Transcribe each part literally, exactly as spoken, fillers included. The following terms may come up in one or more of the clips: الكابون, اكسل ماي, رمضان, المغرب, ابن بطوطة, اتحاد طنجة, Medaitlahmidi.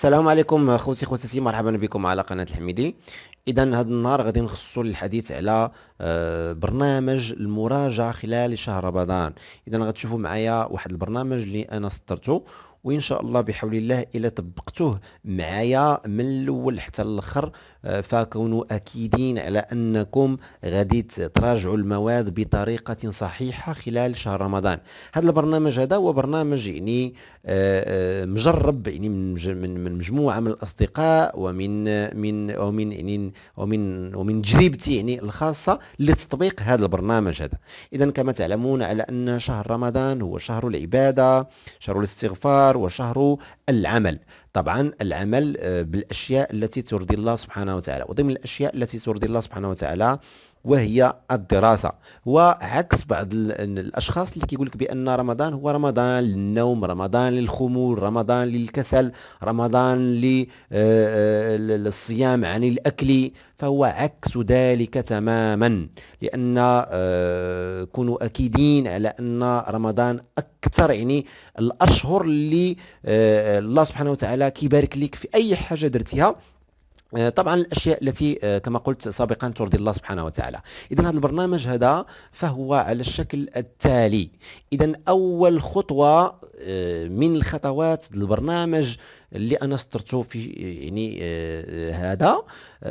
السلام عليكم خوتي خواتاتي، مرحبا بكم على قناة الحميدي. اذا هذا النهار غادي نخصصوا للحديث على برنامج المراجعة خلال شهر رمضان. اذا غتشوفوا معايا واحد البرنامج اللي انا سطرته وان شاء الله بحول الله الا طبقتوه معايا من الاول حتى الاخر فكونوا اكيدين على انكم غادي تراجعوا المواد بطريقه صحيحه خلال شهر رمضان. هذا البرنامج هذا هو برنامج يعني مجرب يعني من من مجموعه من الاصدقاء ومن من ومن يعني ومن ومن تجربتي يعني الخاصه لتطبيق هذا البرنامج هذا. اذا كما تعلمون على ان شهر رمضان هو شهر العباده، شهر الاستغفار، وشهر العمل، طبعا العمل بالاشياء التي ترضي الله سبحانه وتعالى، وضمن الاشياء التي ترضي الله سبحانه وتعالى وهي الدراسه، وعكس بعض الاشخاص اللي كيقول لك بان رمضان هو رمضان للنوم، رمضان للخمور، رمضان للكسل، رمضان للصيام عن الاكل، فهو عكس ذلك تماما، لان كونوا اكيدين على ان رمضان اكثر يعني الاشهر اللي الله سبحانه وتعالى كيبارك لك في اي حاجه درتيها، طبعا الاشياء التي كما قلت سابقا ترضي الله سبحانه وتعالى. اذا هذا البرنامج هذا فهو على الشكل التالي. اذا اول خطوه من الخطوات البرنامج اللي انا سطرته في يعني هذا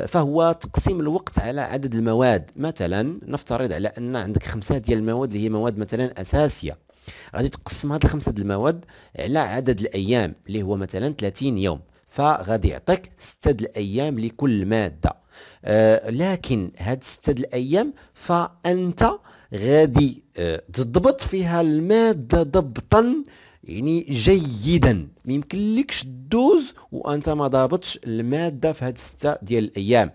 فهو تقسيم الوقت على عدد المواد. مثلا نفترض على ان عندك خمسه ديال المواد اللي هي مواد مثلا اساسيه، غادي تقسم هاد الخمسه ديال المواد على عدد الايام اللي هو مثلا ثلاثين يوم، فغادي يعطيك ستة د الايام لكل ماده. آه لكن هاد ستة د الايام فانت غادي آه تضبط فيها الماده ضبطا يعني جيدا، ما يمكنلكش تدوز وانت ما ضابطش الماده في هاد ستة ديال الايام،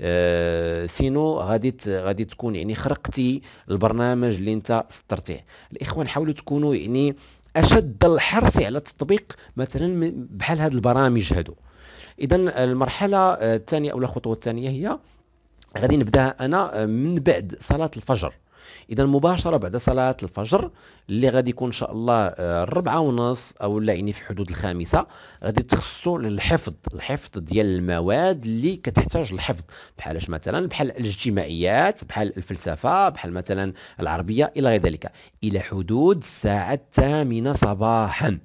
أه سينو غادي غادي تكون يعني خرقتي البرنامج اللي انت سطرتيه. الاخوان حاولوا تكونوا يعني اشد الحرص على التطبيق مثلا بحال هاد البرامج هادو. اذا المرحله الثانيه او الخطوه الثانيه هي غادي نبداها انا من بعد صلاه الفجر. اذا مباشره بعد صلاه الفجر اللي غادي يكون ان شاء الله الربعه ونص او لا يعني في حدود الخامسه، غادي تخصصوا للحفظ، الحفظ ديال المواد اللي كتحتاج الحفظ، بحال اش مثلا بحال الاجتماعيات، بحال الفلسفه، بحال مثلا العربيه الى غير ذلك، الى حدود الساعه الثامنه صباحا.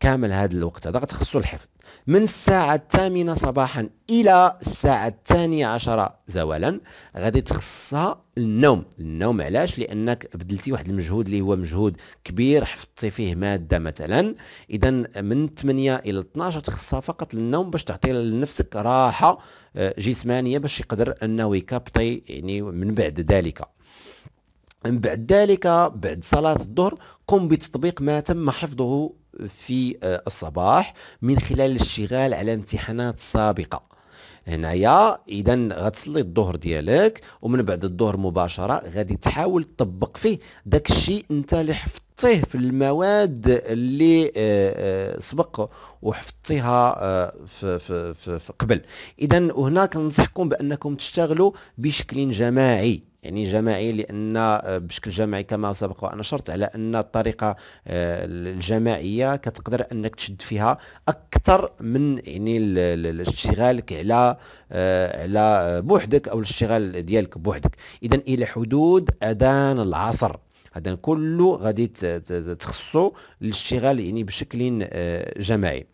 كامل هذا الوقت هذا غتخصصوا الحفظ من الساعة الثامنة صباحا إلى الساعة الثانية عشرة زوالا، غادي تخصصها النوم. النوم علاش؟ لأنك بدلتي واحد المجهود اللي هو مجهود كبير حفظتي فيه مادة مثلا، إذا من ثمانية إلى اثناش تخصصها فقط للنوم باش تعطي لنفسك راحة جسمانية باش يقدر أنه يكابطي يعني من بعد ذلك. من بعد ذلك بعد صلاة الظهر قم بتطبيق ما تم حفظه في الصباح من خلال الاشتغال على امتحانات سابقة. هنايا اذا غتصلي الظهر ديالك ومن بعد الظهر مباشره غادي تحاول تطبق فيه داك الشيء انت اللي حفظتيه في المواد اللي آآ آآ سبق وحفظتيها في, في, في, في قبل. اذا وهنا كننصحكم بانكم تشتغلوا بشكل جماعي، يعني جماعي لان بشكل جماعي كما سبق وانا شرت على ان الطريقه الجماعيه كتقدر انك تشد فيها اكثر من يعني اشتغالك على على بوحدك او الاشتغال ديالك بوحدك. اذا الى حدود اذان العصر هذا كله غادي تخصو الاشتغال يعني بشكل جماعي.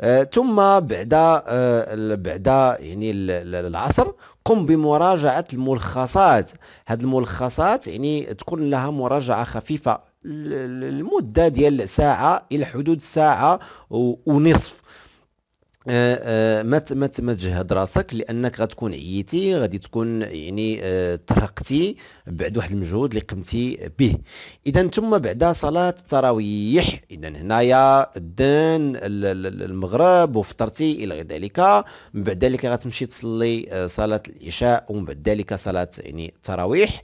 آه ثم بعد آه بعد يعني العصر قم بمراجعه الملخصات. هذه الملخصات يعني تكون لها مراجعه خفيفه المده ديال ساعه الى حدود ساعه ونصف. آه آه ما ما تجهد راسك لانك غتكون عييتي، غادي تكون يعني آه ترهقتي بعد واحد المجهود اللي قمتي به. اذا ثم بعد صلاه التراويح، اذا هنايا اذان المغرب وفطرتي الى غير ذلك، من بعد ذلك غتمشي تصلي آه صلاه العشاء ومن بعد ذلك صلاه يعني التراويح.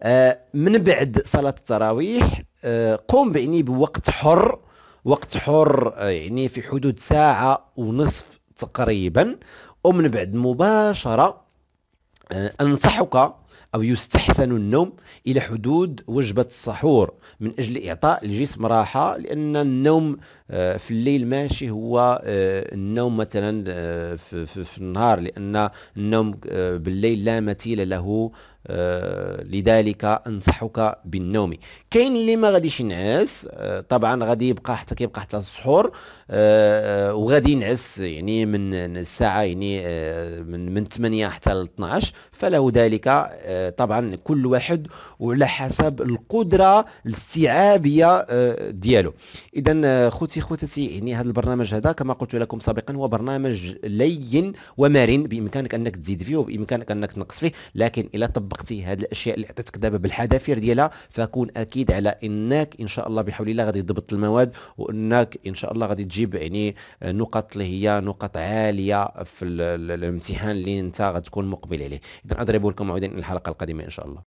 آه من بعد صلاه التراويح آه قم يعني بوقت حر، وقت حر يعني في حدود ساعة ونصف تقريبا، ومن بعد مباشرة أنصحك أو يستحسن النوم إلى حدود وجبة السحور من أجل إعطاء الجسم راحة، لأن النوم في الليل ماشي هو النوم مثلا في النهار، لأن النوم بالليل لا مثيل له، لذلك أنصحك بالنوم. كاين اللي ما غاديش ينعس، طبعا غادي يبقى حتى كيبقى حتى السحور، وغادي ينعس يعني من الساعة يعني من من ثمانية حتى ل اثنا عشر، فله ذلك. طبعا كل واحد وعلى حسب القدرة الاستيعابية ديالو. إذا خوتي خوتتي يعني هذا البرنامج هذا كما قلت لكم سابقا هو برنامج لين ومرن، بإمكانك أنك تزيد فيه وبإمكانك أنك تنقص فيه، لكن إلا طبقتي هذه الاشياء اللي عطيتك دابا بالحذافير ديالها فكون اكيد على انك ان شاء الله بحول الله غادي تضبط المواد، وانك ان شاء الله غادي تجيب يعني نقط اللي هي نقط عاليه في الامتحان اللي انت غتكون مقبل عليه. اذا اضرب لكم موعدا الحلقه القادمه ان شاء الله.